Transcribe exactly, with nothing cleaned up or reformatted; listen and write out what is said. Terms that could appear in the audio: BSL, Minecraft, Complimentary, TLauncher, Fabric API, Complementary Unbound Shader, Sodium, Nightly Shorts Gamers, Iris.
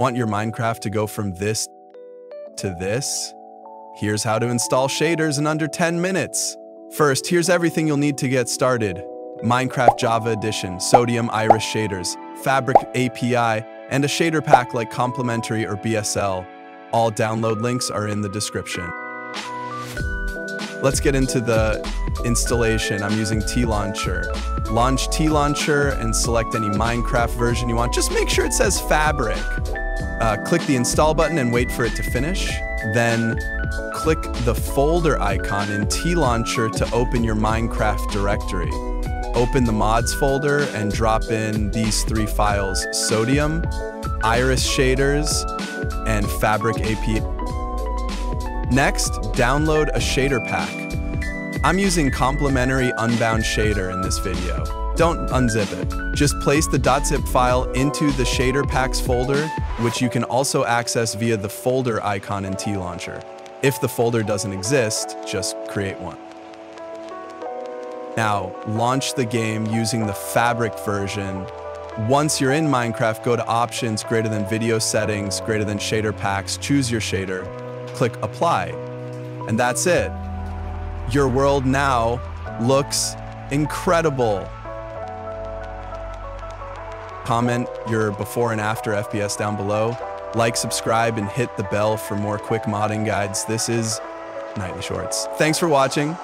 Want your Minecraft to go from this to this? Here's how to install shaders in under ten minutes. First, here's everything you'll need to get started. Minecraft Java Edition, Sodium Iris shaders, Fabric A P I, and a shader pack like Complementary or B S L. All download links are in the description. Let's get into the installation. I'm using T-Launcher. Launch T-Launcher and select any Minecraft version you want. Just make sure it says Fabric. Uh, click the install button and wait for it to finish. Then click the folder icon in T-Launcher to open your Minecraft directory. Open the mods folder and drop in these three files: Sodium, Iris shaders, and Fabric A P I. Next, download a shader pack. I'm using Complementary Unbound Shader in this video. Don't unzip it. Just place the .zip file into the shader packs folder, which you can also access via the folder icon in T-Launcher. If the folder doesn't exist, just create one. Now, launch the game using the Fabric version. Once you're in Minecraft, go to Options, greater than Video Settings, greater than Shader Packs, choose your shader. Click Apply, and that's it. Your world now looks incredible. Comment your before and after F P S down below. Like, subscribe, and hit the bell for more quick modding guides. This is Nightly Shorts. Thanks for watching.